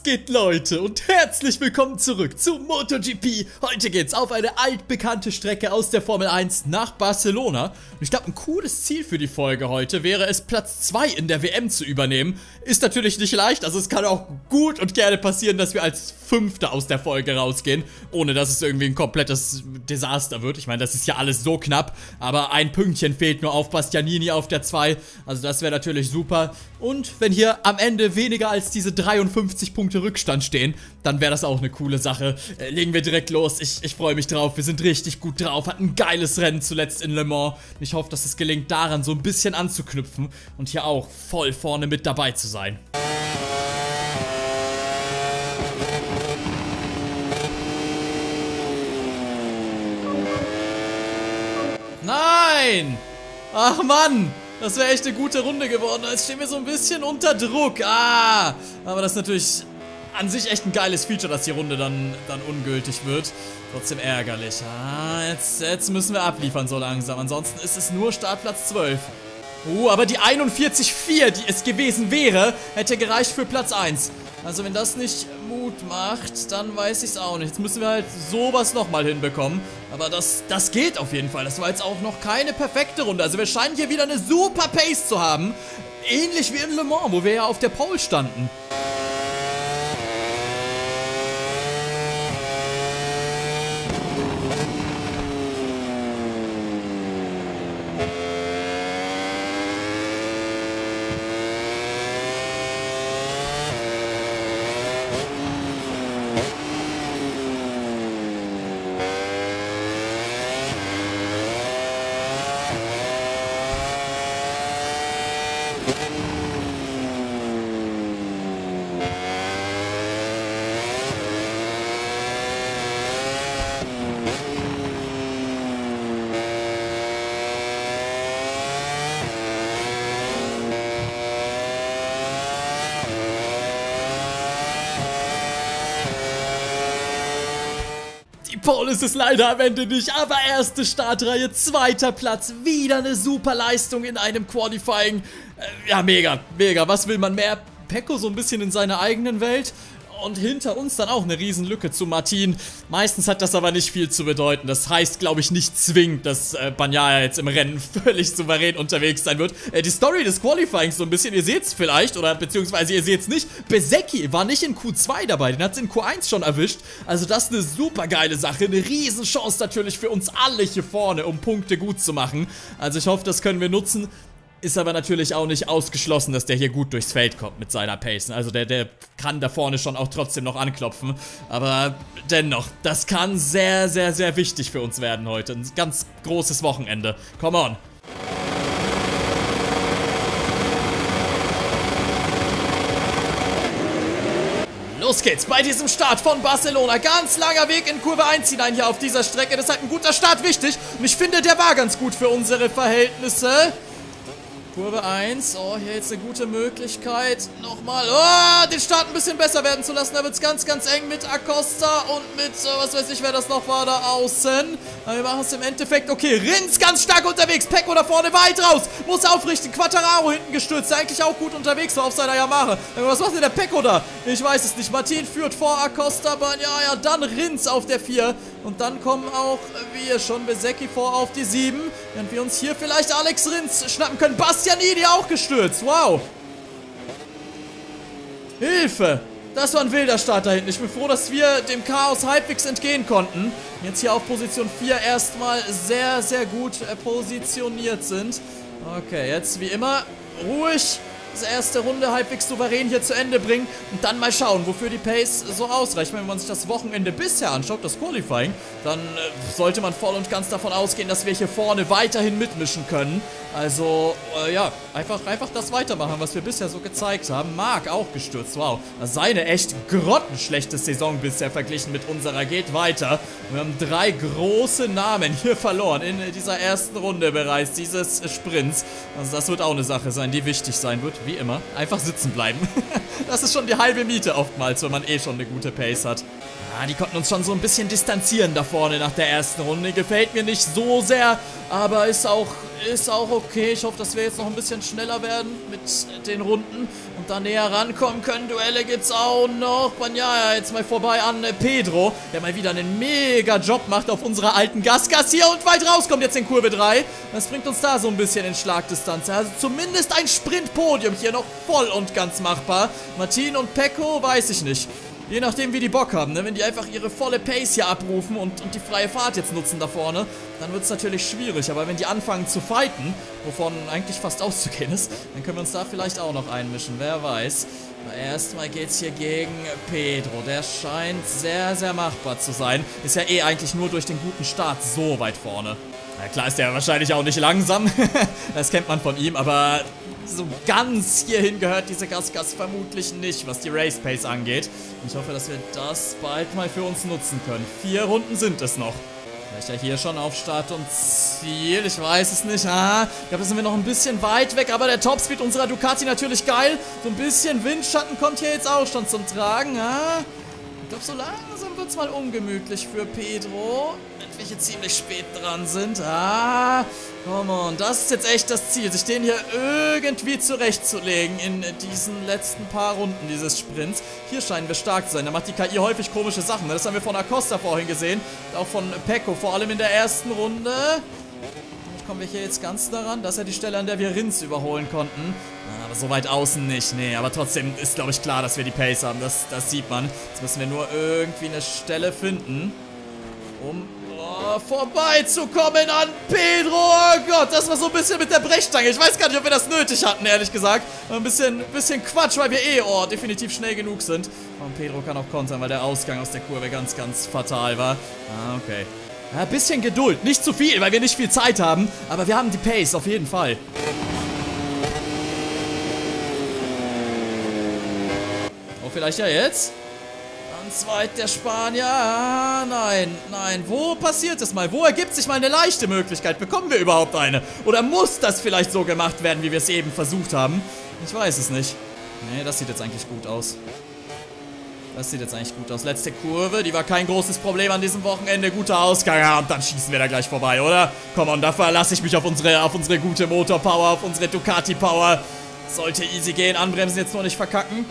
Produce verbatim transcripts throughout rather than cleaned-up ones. Was geht, Leute, und herzlich willkommen zurück zu MotoGP. Heute geht's auf eine altbekannte Strecke aus der Formel eins nach Barcelona. Und ich glaube, ein cooles Ziel für die Folge heute wäre es, Platz zwei in der W M zu übernehmen. Ist natürlich nicht leicht, also es kann auch gut und gerne passieren, dass wir als Fünfter aus der Folge rausgehen, ohne dass es irgendwie ein komplettes Desaster wird. Ich meine, das ist ja alles so knapp, aber ein Pünktchen fehlt nur auf Bastianini auf der zwei. Also das wäre natürlich super. Und wenn hier am Ende weniger als diese dreiundfünfzig Punkte Rückstand stehen, dann wäre das auch eine coole Sache. Äh, legen wir direkt los. Ich, ich freue mich drauf. Wir sind richtig gut drauf. Hatten ein geiles Rennen zuletzt in Le Mans. Ich hoffe, dass es gelingt, daran so ein bisschen anzuknüpfen und hier auch voll vorne mit dabei zu sein. Nein! Ach Mann! Das wäre echt eine gute Runde geworden. Jetzt stehen wir so ein bisschen unter Druck. Ah, aber das ist natürlich an sich echt ein geiles Feature, dass die Runde dann, dann ungültig wird. Trotzdem ärgerlich. Ah, jetzt, jetzt müssen wir abliefern so langsam. Ansonsten ist es nur Startplatz zwölf. Oh, aber die einundvierzig Komma vier, die es gewesen wäre, hätte gereicht für Platz eins. Also wenn das nicht Mut macht, dann weiß ich es auch nicht. Jetzt müssen wir halt sowas nochmal hinbekommen. Aber das, das geht auf jeden Fall. Das war jetzt auch noch keine perfekte Runde. Also wir scheinen hier wieder eine super Pace zu haben. Ähnlich wie in Le Mans, wo wir ja auf der Pole standen. Pole ist es leider am Ende nicht, aber erste Startreihe, zweiter Platz, wieder eine super Leistung in einem Qualifying. Ja, mega, mega, was will man mehr? Pecco so ein bisschen in seiner eigenen Welt und hinter uns dann auch eine Riesenlücke zu Martin. Meistens hat das aber nicht viel zu bedeuten. Das heißt, glaube ich, nicht zwingend, dass äh, Bagnaia jetzt im Rennen völlig souverän unterwegs sein wird. Äh, die Story des Qualifyings so ein bisschen, ihr seht es vielleicht, oder beziehungsweise ihr seht es nicht. Bezzecchi war nicht in Q zwei dabei, den hat es in Q eins schon erwischt. Also das ist eine super geile Sache, eine Riesenchance natürlich für uns alle hier vorne, um Punkte gut zu machen. Also ich hoffe, das können wir nutzen. Ist aber natürlich auch nicht ausgeschlossen, dass der hier gut durchs Feld kommt mit seiner Pace. Also der, der kann da vorne schon auch trotzdem noch anklopfen. Aber dennoch, das kann sehr, sehr, sehr wichtig für uns werden heute. Ein ganz großes Wochenende. Come on. Los geht's bei diesem Start von Barcelona. Ganz langer Weg in Kurve eins hinein hier auf dieser Strecke. Deshalb ein guter Start wichtig. Und ich finde, der war ganz gut für unsere Verhältnisse. Kurve eins, oh, hier jetzt eine gute Möglichkeit, nochmal, oh, den Start ein bisschen besser werden zu lassen, da wird es ganz, ganz eng mit Acosta und mit, oh, was weiß ich, wer das noch war, da außen, aber wir machen es im Endeffekt, okay, Rins ganz stark unterwegs, Pecco da vorne, weit raus, muss aufrichten, Quartararo hinten gestürzt, der eigentlich auch gut unterwegs war auf seiner Yamaha, was macht denn der Pecco da, ich weiß es nicht, Martin führt vor Acosta, ja, ja, dann Rins auf der vier und dann kommen auch wir schon Bezzecchi vor auf die sieben, während wir uns hier vielleicht Alex Rins schnappen können, Bass Bastianini auch gestürzt. Wow. Hilfe. Das war ein wilder Start da hinten. Ich bin froh, dass wir dem Chaos halbwegs entgehen konnten. Jetzt hier auf Position vier erstmal sehr, sehr gut positioniert sind. Okay, jetzt wie immer ruhig diese erste Runde halbwegs souverän hier zu Ende bringen und dann mal schauen, wofür die Pace so ausreicht. Wenn man sich das Wochenende bisher anschaut, das Qualifying, dann äh, sollte man voll und ganz davon ausgehen, dass wir hier vorne weiterhin mitmischen können. Also, äh, ja, einfach, einfach das weitermachen, was wir bisher so gezeigt haben. Marc auch gestürzt, wow. Das ist eine echt grottenschlechte Saison bisher verglichen mit unserer. Geht weiter. Wir haben drei große Namen hier verloren in dieser ersten Runde bereits dieses Sprints. Also das wird auch eine Sache sein, die wichtig sein wird. Wie immer, einfach sitzen bleiben. Das ist schon die halbe Miete oftmals, wenn man eh schon eine gute Pace hat. Ah, die konnten uns schon so ein bisschen distanzieren da vorne nach der ersten Runde. Gefällt mir nicht so sehr, aber ist auch, ist auch okay. Ich hoffe, dass wir jetzt noch ein bisschen schneller werden mit den Runden. Und da näher rankommen können. Duelle gibt's auch noch. Bagnaia jetzt mal vorbei an Pedro, der mal wieder einen mega Job macht auf unserer alten Gas Gas hier und weit rauskommt jetzt in Kurve drei. Das bringt uns da so ein bisschen in Schlagdistanz. Also zumindest ein Sprintpodium hier noch voll und ganz machbar. Martin und Pecco, weiß ich nicht. Je nachdem, wie die Bock haben, ne? Wenn die einfach ihre volle Pace hier abrufen und, und die freie Fahrt jetzt nutzen da vorne, dann wird es natürlich schwierig. Aber wenn die anfangen zu fighten, wovon eigentlich fast auszugehen ist, dann können wir uns da vielleicht auch noch einmischen, wer weiß. Aber erstmal geht's hier gegen Pedro. Der scheint sehr, sehr machbar zu sein. Ist ja eh eigentlich nur durch den guten Start so weit vorne. Na klar ist der wahrscheinlich auch nicht langsam. Das kennt man von ihm, aber so ganz hierhin gehört diese Gas Gas vermutlich nicht, was die Race Pace angeht. Und ich hoffe, dass wir das bald mal für uns nutzen können. Vier Runden sind es noch. Vielleicht ja hier schon auf Start und Ziel. Ich weiß es nicht. Ah, ich glaube, da sind wir noch ein bisschen weit weg. Aber der Topspeed unserer Ducati natürlich geil. So ein bisschen Windschatten kommt hier jetzt auch schon zum Tragen. Ah, ich glaube, so langsam wird es mal ungemütlich für Pedro. Welche ziemlich spät dran sind. Ah, come on. Das ist jetzt echt das Ziel, sich den hier irgendwie zurechtzulegen in diesen letzten paar Runden dieses Sprints. Hier scheinen wir stark zu sein. Da macht die K I häufig komische Sachen. Das haben wir von Acosta vorhin gesehen. Auch von Pecco, vor allem in der ersten Runde. Und kommen wir hier jetzt ganz daran. Das ist ja die Stelle, an der wir Rins überholen konnten. Aber so weit außen nicht, nee, aber trotzdem ist, glaube ich, klar, dass wir die Pace haben. Das, das sieht man. Jetzt müssen wir nur irgendwie eine Stelle finden, um vorbeizukommen an Pedro. Oh Gott, das war so ein bisschen mit der Brechstange. Ich weiß gar nicht, ob wir das nötig hatten, ehrlich gesagt. Ein bisschen, bisschen Quatsch, weil wir eh oh, definitiv schnell genug sind. Und Pedro kann auch kontern, weil der Ausgang aus der Kurve ganz, ganz fatal war. Ah, okay. Ein bisschen Geduld. Nicht zu viel, weil wir nicht viel Zeit haben. Aber wir haben die Pace, auf jeden Fall. Oh, vielleicht ja jetzt. Zweit der Spanier. Ah, nein, nein. Wo passiert es mal? Wo ergibt sich mal eine leichte Möglichkeit? Bekommen wir überhaupt eine? Oder muss das vielleicht so gemacht werden, wie wir es eben versucht haben? Ich weiß es nicht. Nee, das sieht jetzt eigentlich gut aus. Das sieht jetzt eigentlich gut aus. Letzte Kurve, die war kein großes Problem an diesem Wochenende. Guter Ausgang. Ja, und dann schießen wir da gleich vorbei, oder? Komm on, da verlasse ich mich auf unsere, auf unsere gute Motorpower, auf unsere Ducati-Power. Sollte easy gehen. Anbremsen jetzt noch nicht verkacken.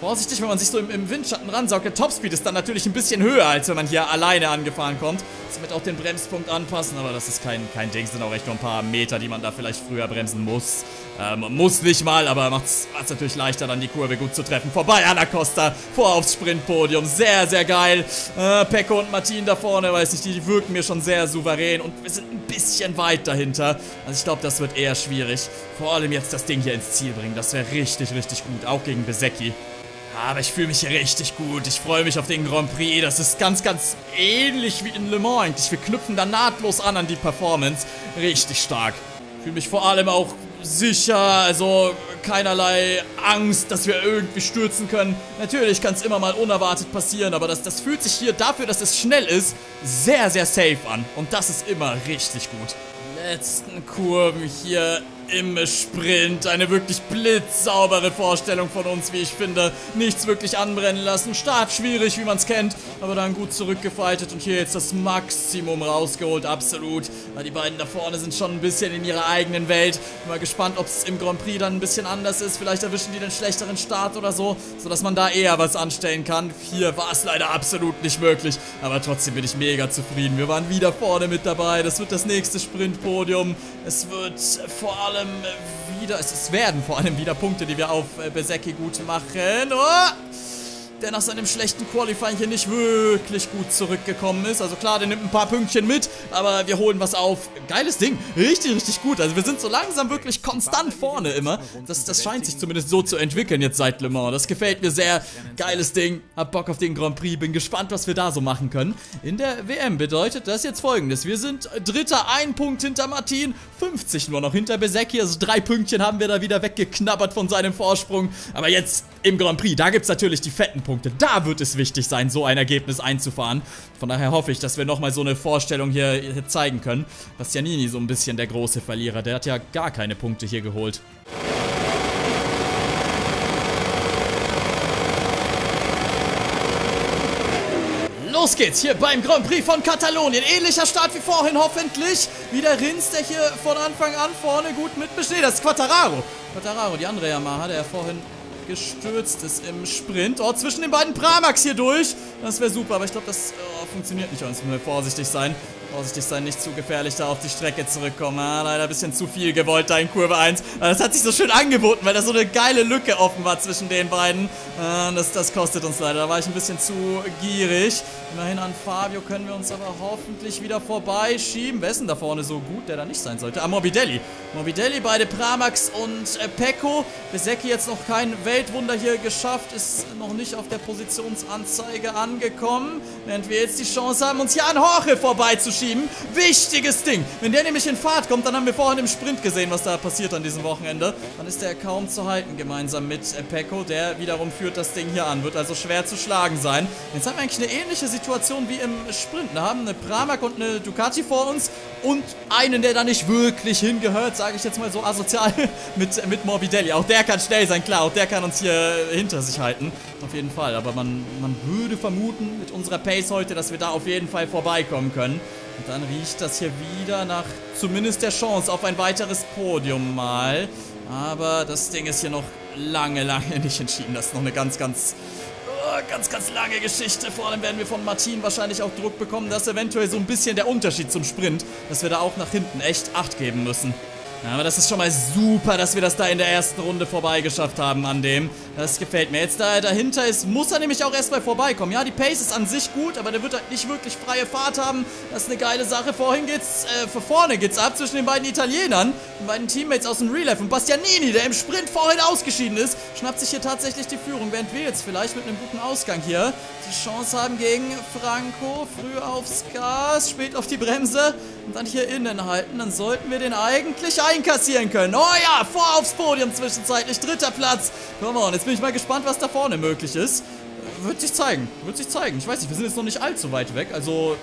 Vorsichtig, wenn man sich so im, im Windschatten ransaugt. Der Topspeed ist dann natürlich ein bisschen höher, als wenn man hier alleine angefahren kommt. Somit auch den Bremspunkt anpassen, aber das ist kein, kein Ding. Sind auch echt nur ein paar Meter, die man da vielleicht früher bremsen muss. Ähm, muss nicht mal, aber macht es natürlich leichter, dann die Kurve gut zu treffen. Vorbei an Acosta, vor aufs Sprintpodium. Sehr, sehr geil. Äh, Pecco und Martin da vorne, weiß nicht, die, die wirken mir schon sehr souverän. Und wir sind ein bisschen weit dahinter. Also ich glaube, das wird eher schwierig. Vor allem jetzt das Ding hier ins Ziel bringen. Das wäre richtig, richtig gut. Auch gegen Bezzecchi. Aber ich fühle mich hier richtig gut. Ich freue mich auf den Grand Prix. Das ist ganz, ganz ähnlich wie in Le Mans eigentlich. Wir knüpfen da nahtlos an an die Performance. Richtig stark. Ich fühle mich vor allem auch sicher. Also keinerlei Angst, dass wir irgendwie stürzen können. Natürlich kann es immer mal unerwartet passieren. Aber das, das fühlt sich hier dafür, dass es schnell ist, sehr, sehr safe an. Und das ist immer richtig gut. Letzten Kurven hier im Sprint. Eine wirklich blitzsaubere Vorstellung von uns, wie ich finde. Nichts wirklich anbrennen lassen. Start schwierig, wie man es kennt. Aber dann gut zurückgefightet und hier jetzt das Maximum rausgeholt. Absolut. Die beiden da vorne sind schon ein bisschen in ihrer eigenen Welt. Bin mal gespannt, ob es im Grand Prix dann ein bisschen anders ist. Vielleicht erwischen die den schlechteren Start oder so, sodass man da eher was anstellen kann. Hier war es leider absolut nicht möglich. Aber trotzdem bin ich mega zufrieden. Wir waren wieder vorne mit dabei. Das wird das nächste Sprintpodium. Es wird vor allem wieder, es werden vor allem wieder Punkte, die wir auf Bezzecchi gut machen. Oh, der nach seinem schlechten Qualifying hier nicht wirklich gut zurückgekommen ist. Also klar, der nimmt ein paar Pünktchen mit, aber wir holen was auf. Geiles Ding, richtig, richtig gut. Also wir sind so langsam wirklich konstant vorne immer. Das, das scheint sich zumindest so zu entwickeln jetzt seit Le Mans. Das gefällt mir sehr. Geiles Ding, hab Bock auf den Grand Prix. Bin gespannt, was wir da so machen können. In der W M bedeutet das jetzt Folgendes. Wir sind Dritter, ein Punkt hinter Martin, fünfzig nur noch hinter Bezzecchi. Also drei Pünktchen haben wir da wieder weggeknabbert von seinem Vorsprung. Aber jetzt im Grand Prix, da gibt es natürlich die fetten Punkte. Da wird es wichtig sein, so ein Ergebnis einzufahren. Von daher hoffe ich, dass wir nochmal so eine Vorstellung hier, hier zeigen können. Bastianini so ein bisschen der große Verlierer. Der hat ja gar keine Punkte hier geholt. Los geht's hier beim Grand Prix von Katalonien. Ähnlicher Start wie vorhin hoffentlich. Wieder Rins, der hier von Anfang an vorne gut mitbesteht. Das ist Quartararo. Quartararo, die andere Yamaha, der ja vorhin gestürzt ist im Sprint. Oh, zwischen den beiden Pramacs hier durch. Das wäre super, aber ich glaube, das oh, funktioniert nicht. Uns müssen wir vorsichtig sein. Vorsichtig sein, nicht zu gefährlich da auf die Strecke zurückkommen. Ah, leider ein bisschen zu viel gewollt da in Kurve eins. Das hat sich so schön angeboten, weil da so eine geile Lücke offen war zwischen den beiden. Ah, das, das kostet uns leider. Da war ich ein bisschen zu gierig. Immerhin an Fabio können wir uns aber hoffentlich wieder vorbeischieben. Wer ist denn da vorne so gut, der da nicht sein sollte? Ah, Morbidelli. Morbidelli, beide Pramacs und äh, Pecco. Bezzecchi jetzt noch kein Weltwunder hier geschafft. Ist noch nicht auf der Positionsanzeige angekommen. Während wir jetzt die Chance haben, uns hier an Jorge vorbeizuschieben. Wichtiges Ding. Wenn der nämlich in Fahrt kommt, dann haben wir vorhin im Sprint gesehen, was da passiert an diesem Wochenende. Dann ist der kaum zu halten, gemeinsam mit Pecco, der wiederum führt das Ding hier an. Wird also schwer zu schlagen sein. Jetzt haben wir eigentlich eine ähnliche Situation wie im Sprint. Wir haben eine Pramac und eine Ducati vor uns und einen, der da nicht wirklich hingehört, sage ich jetzt mal so asozial, mit, mit Morbidelli. Auch der kann schnell sein, klar. Auch der kann uns hier hinter sich halten. Auf jeden Fall. Aber man, man würde vermuten, mit unserer Pace heute, dass wir da auf jeden Fall vorbeikommen können. Und dann riecht das hier wieder nach zumindest der Chance auf ein weiteres Podium mal. Aber das Ding ist hier noch lange, lange nicht entschieden. Das ist noch eine ganz, ganz, ganz, ganz lange Geschichte. Vor allem werden wir von Martin wahrscheinlich auch Druck bekommen, dass eventuell so ein bisschen der Unterschied zum Sprint, dass wir da auch nach hinten echt Acht geben müssen. Aber das ist schon mal super, dass wir das da in der ersten Runde vorbeigeschafft haben an dem. Das gefällt mir. Jetzt, da er dahinter ist, muss er nämlich auch erstmal vorbeikommen. Ja, die Pace ist an sich gut, aber der wird halt nicht wirklich freie Fahrt haben. Das ist eine geile Sache. Vorhin geht's, äh, vor vorne geht's ab zwischen den beiden Italienern, den beiden Teammates aus dem Real Life. Und Bastianini, der im Sprint vorhin ausgeschieden ist, schnappt sich hier tatsächlich die Führung. Während wir jetzt vielleicht mit einem guten Ausgang hier die Chance haben gegen Franco. Früh aufs Gas, spät auf die Bremse und dann hier innen halten. Dann sollten wir den eigentlich ein kassieren können. Oh ja, vor aufs Podium zwischenzeitlich. Dritter Platz. Come on, jetzt bin ich mal gespannt, was da vorne möglich ist. Wird sich zeigen. Wird sich zeigen. Ich weiß nicht, wir sind jetzt noch nicht allzu weit weg. Also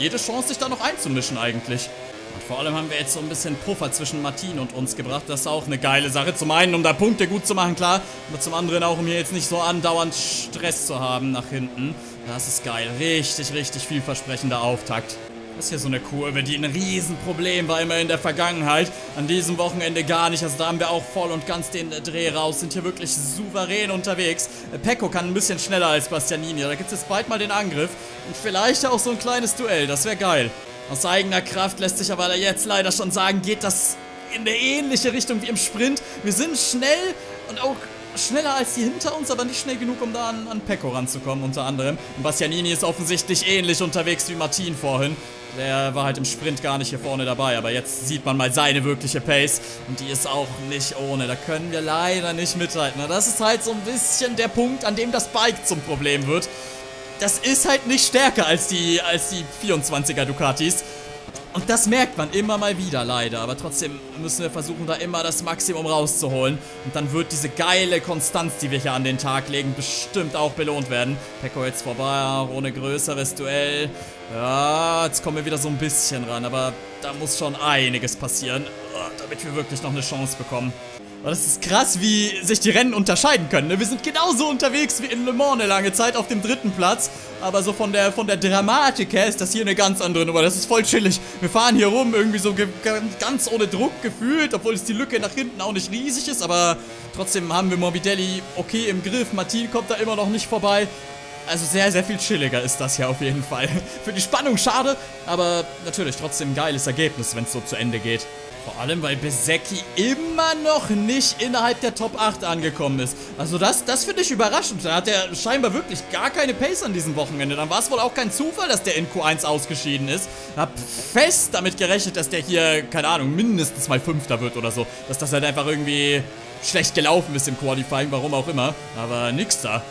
jede Chance, sich da noch einzumischen eigentlich. Und vor allem haben wir jetzt so ein bisschen Puffer zwischen Martin und uns gebracht. Das ist auch eine geile Sache. Zum einen, um da Punkte gut zu machen, klar. Aber zum anderen auch, um hier jetzt nicht so andauernd Stress zu haben nach hinten. Das ist geil. Richtig, richtig vielversprechender Auftakt. Das ist hier so eine Kurve, die ein Riesenproblem war immer in der Vergangenheit. An diesem Wochenende gar nicht. Also da haben wir auch voll und ganz den Dreh raus. Sind hier wirklich souverän unterwegs. Pecco kann ein bisschen schneller als Bastianini. Da gibt es jetzt bald mal den Angriff. Und vielleicht auch so ein kleines Duell. Das wäre geil. Aus eigener Kraft lässt sich aber jetzt leider schon sagen, geht das in eine ähnliche Richtung wie im Sprint. Wir sind schnell und auch schneller als die hinter uns, aber nicht schnell genug, um da an, an Pecco ranzukommen unter anderem. Und Bastianini ist offensichtlich ähnlich unterwegs wie Martin vorhin. Der war halt im Sprint gar nicht hier vorne dabei, aber jetzt sieht man mal seine wirkliche Pace und die ist auch nicht ohne. Da können wir leider nicht mithalten. Das ist halt so ein bisschen der Punkt, an dem das Bike zum Problem wird. Das ist halt nicht stärker als die, als die vierundzwanziger Ducatis. Und das merkt man immer mal wieder, leider. Aber trotzdem müssen wir versuchen, da immer das Maximum rauszuholen. Und dann wird diese geile Konstanz, die wir hier an den Tag legen, bestimmt auch belohnt werden. Pecco jetzt vorbei, ohne größeres Duell. Ja, jetzt kommen wir wieder so ein bisschen ran. Aber da muss schon einiges passieren, damit wir wirklich noch eine Chance bekommen. Aber das ist krass, wie sich die Rennen unterscheiden können. Wir sind genauso unterwegs wie in Le Mans eine lange Zeit auf dem dritten Platz. Aber so von der, von der Dramatik her ist das hier eine ganz andere Nummer. Das ist voll chillig. Wir fahren hier rum irgendwie so ganz ohne Druck gefühlt, obwohl es die Lücke nach hinten auch nicht riesig ist. Aber trotzdem haben wir Morbidelli okay im Griff. Martin kommt da immer noch nicht vorbei. Also sehr, sehr viel chilliger ist das hier auf jeden Fall. Für die Spannung schade, aber natürlich trotzdem ein geiles Ergebnis, wenn es so zu Ende geht. Vor allem, weil Bezzecchi immer noch nicht innerhalb der Top acht angekommen ist. Also das, das finde ich überraschend. Da hat er scheinbar wirklich gar keine Pace an diesem Wochenende. Dann war es wohl auch kein Zufall, dass der in Q eins ausgeschieden ist. Ich habe fest damit gerechnet, dass der hier, keine Ahnung, mindestens mal Fünfter wird oder so. Dass das halt einfach irgendwie schlecht gelaufen ist im Qualifying, warum auch immer. Aber nix da.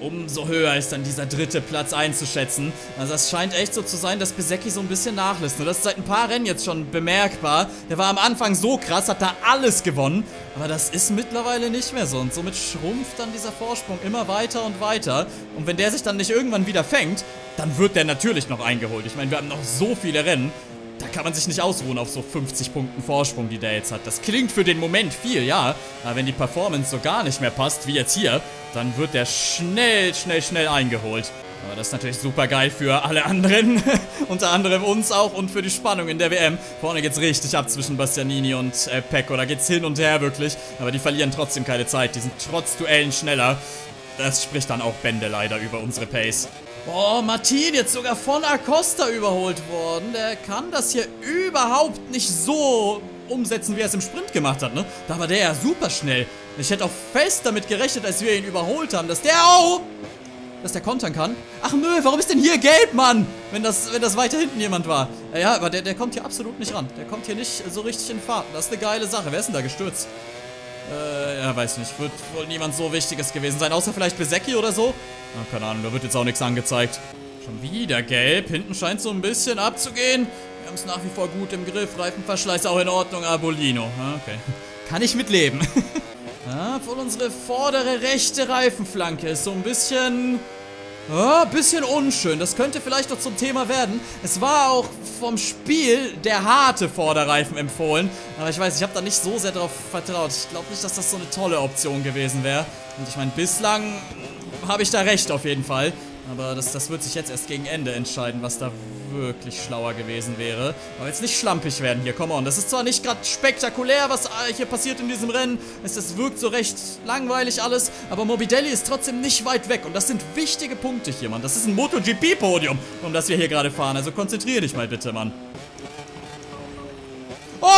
Umso höher ist dann dieser dritte Platz einzuschätzen. Also es scheint echt so zu sein, dass Bezzecchi so ein bisschen nachlässt. Und das ist seit ein paar Rennen jetzt schon bemerkbar. Der war am Anfang so krass, hat da alles gewonnen. Aber das ist mittlerweile nicht mehr so. Und somit schrumpft dann dieser Vorsprung immer weiter und weiter. Und wenn der sich dann nicht irgendwann wieder fängt, dann wird der natürlich noch eingeholt. Ich meine, wir haben noch so viele Rennen. Da kann man sich nicht ausruhen auf so fünfzig Punkten Vorsprung, die der jetzt hat. Das klingt für den Moment viel, ja. Aber wenn die Performance so gar nicht mehr passt, wie jetzt hier, dann wird der schnell, schnell, schnell eingeholt. Aber das ist natürlich super geil für alle anderen. Unter anderem uns auch und für die Spannung in der W M. Vorne geht's richtig ab zwischen Bastianini und äh, Pecco. Da geht's hin und her wirklich. Aber die verlieren trotzdem keine Zeit. Die sind trotz Duellen schneller. Das spricht dann auch Bände leider über unsere Pace. Boah, Martin jetzt sogar von Acosta überholt worden. Der kann das hier überhaupt nicht so umsetzen, wie er es im Sprint gemacht hat, ne? Da war der ja super schnell. Ich hätte auch fest damit gerechnet, als wir ihn überholt haben, dass der auch... dass der kontern kann. Ach nö, warum ist denn hier gelb, Mann? Wenn das, wenn das weiter hinten jemand war. Ja, aber der, der kommt hier absolut nicht ran. Der kommt hier nicht so richtig in Fahrt. Das ist eine geile Sache. Wer ist denn da gestürzt? Äh, ja, weiß nicht. Wird wohl niemand so Wichtiges gewesen sein. Außer vielleicht Bezzecchi oder so. Ach, keine Ahnung, da wird jetzt auch nichts angezeigt. Schon wieder gelb. Hinten scheint so ein bisschen abzugehen. Wir haben es nach wie vor gut im Griff. Reifenverschleiß auch in Ordnung. Abolino. Okay. Kann ich mitleben. Ja, wohl unsere vordere rechte Reifenflanke ist so ein bisschen... Oh, bisschen unschön. Das könnte vielleicht noch zum Thema werden. Es war auch vom Spiel der harte Vorderreifen empfohlen. Aber ich weiß, ich habe da nicht so sehr drauf vertraut. Ich glaube nicht, dass das so eine tolle Option gewesen wäre. Und ich meine, bislang habe ich da recht auf jeden Fall. Aber das, das wird sich jetzt erst gegen Ende entscheiden, was da wirklich schlauer gewesen wäre. Aber jetzt nicht schlampig werden hier, come on. Das ist zwar nicht gerade spektakulär, was hier passiert in diesem Rennen. Es das wirkt so recht langweilig alles. Aber Morbidelli ist trotzdem nicht weit weg. Und das sind wichtige Punkte hier, Mann. Das ist ein MotoGP-Podium, um das wir hier gerade fahren. Also konzentriere dich mal bitte, Mann. Oh,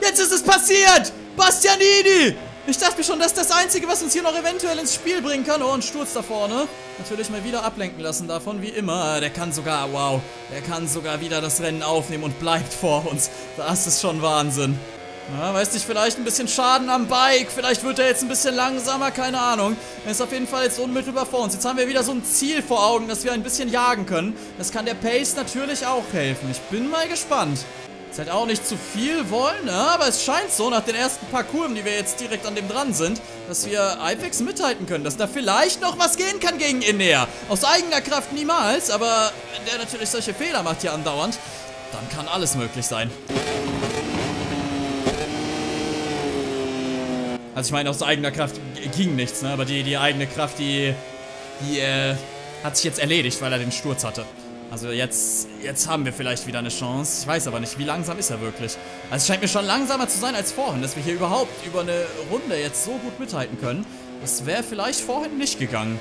jetzt ist es passiert! Bastianini! Ich dachte mir schon, das ist das Einzige, was uns hier noch eventuell ins Spiel bringen kann. Oh, ein Sturz da vorne. Natürlich mal wieder ablenken lassen davon, wie immer. Der kann sogar, wow, der kann sogar wieder das Rennen aufnehmen und bleibt vor uns. Das ist schon Wahnsinn. Ja, weiß nicht, vielleicht ein bisschen Schaden am Bike. Vielleicht wird er jetzt ein bisschen langsamer, keine Ahnung. Er ist auf jeden Fall jetzt unmittelbar vor uns. Jetzt haben wir wieder so ein Ziel vor Augen, dass wir ein bisschen jagen können. Das kann der Pace natürlich auch helfen. Ich bin mal gespannt. Jetzt halt auch nicht zu viel wollen, ja, aber es scheint so, nach den ersten paar Kurven, die wir jetzt direkt an dem dran sind, dass wir halbwegs mithalten können, dass da vielleicht noch was gehen kann gegen Enea. Aus eigener Kraft niemals, aber wenn der natürlich solche Fehler macht hier andauernd, dann kann alles möglich sein. Also ich meine, aus eigener Kraft ging nichts, ne? Aber die, die eigene Kraft, die, die äh, hat sich jetzt erledigt, weil er den Sturz hatte. Also jetzt, jetzt haben wir vielleicht wieder eine Chance. Ich weiß aber nicht, wie langsam ist er wirklich. Also es scheint mir schon langsamer zu sein als vorhin, dass wir hier überhaupt über eine Runde jetzt so gut mithalten können. Das wäre vielleicht vorhin nicht gegangen.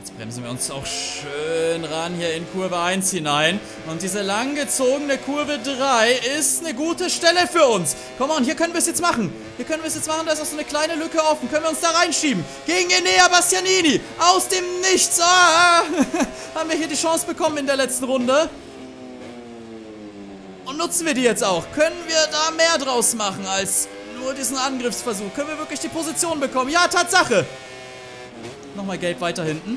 Jetzt bremsen wir uns auch schön ran hier in Kurve eins hinein. Und diese langgezogene Kurve drei ist eine gute Stelle für uns. Komm on, hier können wir es jetzt machen. Hier können wir es jetzt machen, da ist auch so eine kleine Lücke offen. Können wir uns da reinschieben? Gegen Enea Bastianini. Aus dem Nichts. Ah, haben wir hier die Chance bekommen in der letzten Runde. Und nutzen wir die jetzt auch. Können wir da mehr draus machen als nur diesen Angriffsversuch? Können wir wirklich die Position bekommen? Ja, Tatsache. Nochmal gelb weiter hinten.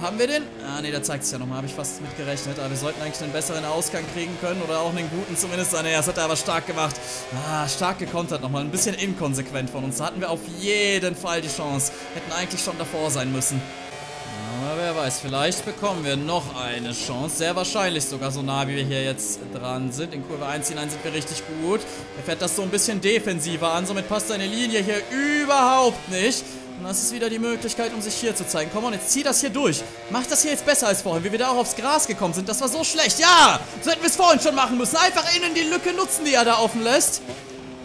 Haben wir den? Ah, ne, da zeigt es ja nochmal. Habe ich fast mit gerechnet. Aber wir sollten eigentlich einen besseren Ausgang kriegen können. Oder auch einen guten zumindest. Ah, ne, das hat er aber stark gemacht. Ah, stark gekontert nochmal. Ein bisschen inkonsequent von uns. Da hatten wir auf jeden Fall die Chance. Hätten eigentlich schon davor sein müssen. Aber wer weiß, vielleicht bekommen wir noch eine Chance. Sehr wahrscheinlich sogar so nah, wie wir hier jetzt dran sind. In Kurve eins hinein sind wir richtig gut. Er fährt das so ein bisschen defensiver an. Somit passt seine Linie hier überhaupt nicht. Und das ist wieder die Möglichkeit, um sich hier zu zeigen. Komm on, jetzt zieh das hier durch. Mach das hier jetzt besser als vorhin, wie wir da auch aufs Gras gekommen sind. Das war so schlecht. Ja, so hätten wir es vorhin schon machen müssen. Einfach innen die Lücke nutzen, die er da offen lässt.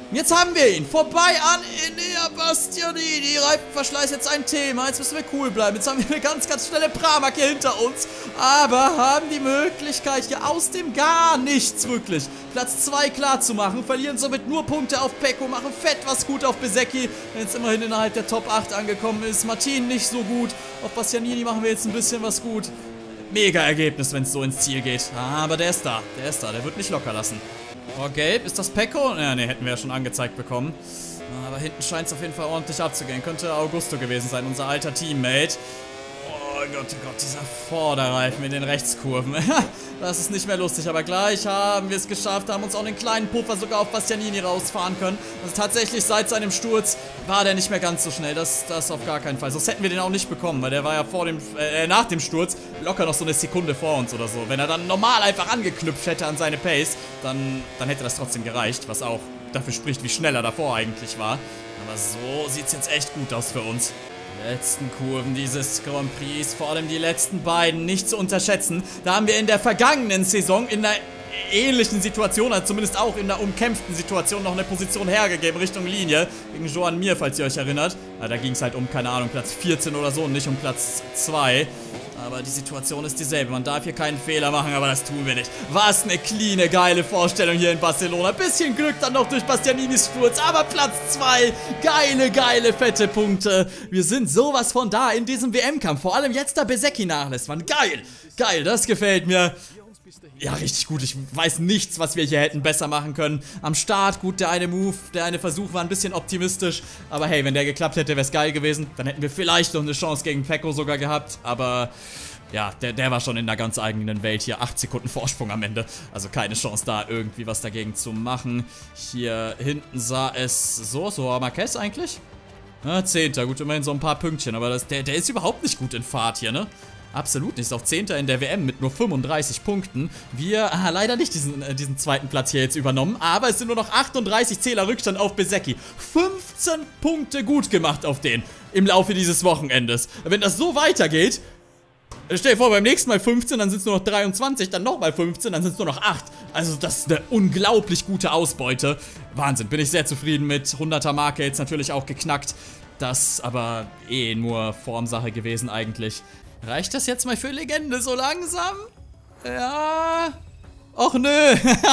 Jetzt haben wir ihn. Vorbei an Enea Bastianini. Reifenverschleiß jetzt ein Thema. Jetzt müssen wir cool bleiben. Jetzt haben wir eine ganz, ganz schnelle Pramac hier hinter uns. Aber haben die Möglichkeit, hier aus dem gar nichts wirklich Platz zwei klar zu machen. Verlieren somit nur Punkte auf Pecco. Machen fett was gut auf Bezzecchi. Der jetzt immerhin innerhalb der Top acht angekommen ist. Martin nicht so gut. Auf Bastianini machen wir jetzt ein bisschen was gut. Mega Ergebnis, wenn es so ins Ziel geht. Aber der ist da. Der ist da. Der wird nicht locker lassen. Oh, gelb. Ist das Pecco? Ja, ne, hätten wir ja schon angezeigt bekommen. Aber hinten scheint es auf jeden Fall ordentlich abzugehen. Könnte Augusto gewesen sein, unser alter Teammate. Oh Gott, oh Gott, dieser Vorderreifen in den Rechtskurven. Das ist nicht mehr lustig, aber gleich haben wir es geschafft. Haben uns auch einen kleinen Puffer sogar auf Bastianini rausfahren können. Also tatsächlich seit seinem Sturz war der nicht mehr ganz so schnell. Das, das auf gar keinen Fall. Sonst hätten wir den auch nicht bekommen, weil der war ja vor dem, äh, nach dem Sturz locker noch so eine Sekunde vor uns oder so. Wenn er dann normal einfach angeknüpft hätte an seine Pace, dann, dann hätte das trotzdem gereicht. Was auch dafür spricht, wie schnell er davor eigentlich war. Aber so sieht es jetzt echt gut aus für uns. Die letzten Kurven dieses Grand Prix, vor allem die letzten beiden, nicht zu unterschätzen. Da haben wir in der vergangenen Saison in der ähnlichen Situation, also zumindest auch in einer umkämpften Situation, noch eine Position hergegeben Richtung Linie, gegen Joan Mir, falls ihr euch erinnert. Ja, da ging es halt um, keine Ahnung, Platz vierzehn oder so und nicht um Platz zwei. Aber die Situation ist dieselbe, man darf hier keinen Fehler machen, aber das tun wir nicht. Was eine cleane, geile Vorstellung hier in Barcelona. Bisschen Glück dann noch durch Bastianinis Sturz, aber Platz zwei. Geile, geile, fette Punkte. Wir sind sowas von da in diesem W M-Kampf, vor allem jetzt da Bezzecchi nachlässt, man. Geil, geil, das gefällt mir. Ja, richtig gut. Ich weiß nichts, was wir hier hätten besser machen können. Am Start, gut, der eine Move, der eine Versuch war ein bisschen optimistisch. Aber hey, wenn der geklappt hätte, wäre es geil gewesen. Dann hätten wir vielleicht noch eine Chance gegen Pecco sogar gehabt. Aber ja, der, der war schon in einer ganz eigenen Welt hier. acht Sekunden Vorsprung am Ende. Also keine Chance da, irgendwie was dagegen zu machen. Hier hinten sah es so, so Marquez eigentlich. Na, Zehnter, gut, immerhin so ein paar Pünktchen. Aber das, der, der ist überhaupt nicht gut in Fahrt hier, ne? Absolut nicht, ist auch Zehnter in der W M mit nur fünfunddreißig Punkten. Wir ah, leider nicht diesen, äh, diesen zweiten Platz hier jetzt übernommen, aber es sind nur noch achtunddreißig Zähler Rückstand auf Bezzecchi. fünfzehn Punkte gut gemacht auf den im Laufe dieses Wochenendes. Wenn das so weitergeht, stell dir vor, beim nächsten Mal fünfzehn, dann sind es nur noch dreiundzwanzig, dann nochmal fünfzehn, dann sind es nur noch acht. Also das ist eine unglaublich gute Ausbeute. Wahnsinn, bin ich sehr zufrieden mit. hunderter Marke jetzt natürlich auch geknackt. Das aber eh nur Formsache gewesen eigentlich. Reicht das jetzt mal für Legende so langsam? Ja. Och nö.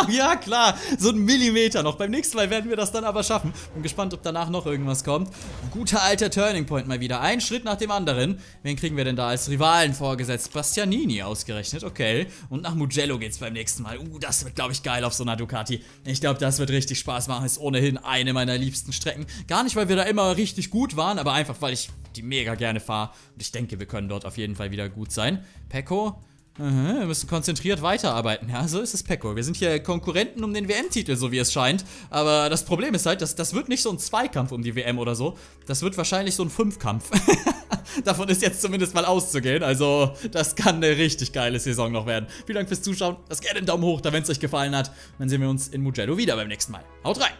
Ja klar, so ein Millimeter noch. Beim nächsten Mal werden wir das dann aber schaffen. Bin gespannt, ob danach noch irgendwas kommt. Guter alter Turning Point mal wieder. Ein Schritt nach dem anderen. Wen kriegen wir denn da als Rivalen vorgesetzt? Bastianini ausgerechnet, okay. Und nach Mugello geht's beim nächsten Mal. Uh, das wird, glaube ich, geil auf so einer Ducati. Ich glaube, das wird richtig Spaß machen. Ist ohnehin eine meiner liebsten Strecken. Gar nicht, weil wir da immer richtig gut waren, aber einfach, weil ich die mega gerne fahre. Und ich denke, wir können dort auf jeden Fall wieder gut sein. Pecco. Mhm, wir müssen konzentriert weiterarbeiten. Ja, so ist es, Pecco. Wir sind hier Konkurrenten um den W M-Titel, so wie es scheint. Aber das Problem ist halt, das, das wird nicht so ein Zweikampf um die W M oder so. Das wird wahrscheinlich so ein Fünfkampf. Davon ist jetzt zumindest mal auszugehen. Also, das kann eine richtig geile Saison noch werden. Vielen Dank fürs Zuschauen. Lasst gerne einen Daumen hoch da, wenn es euch gefallen hat. Dann sehen wir uns in Mugello wieder beim nächsten Mal. Haut rein!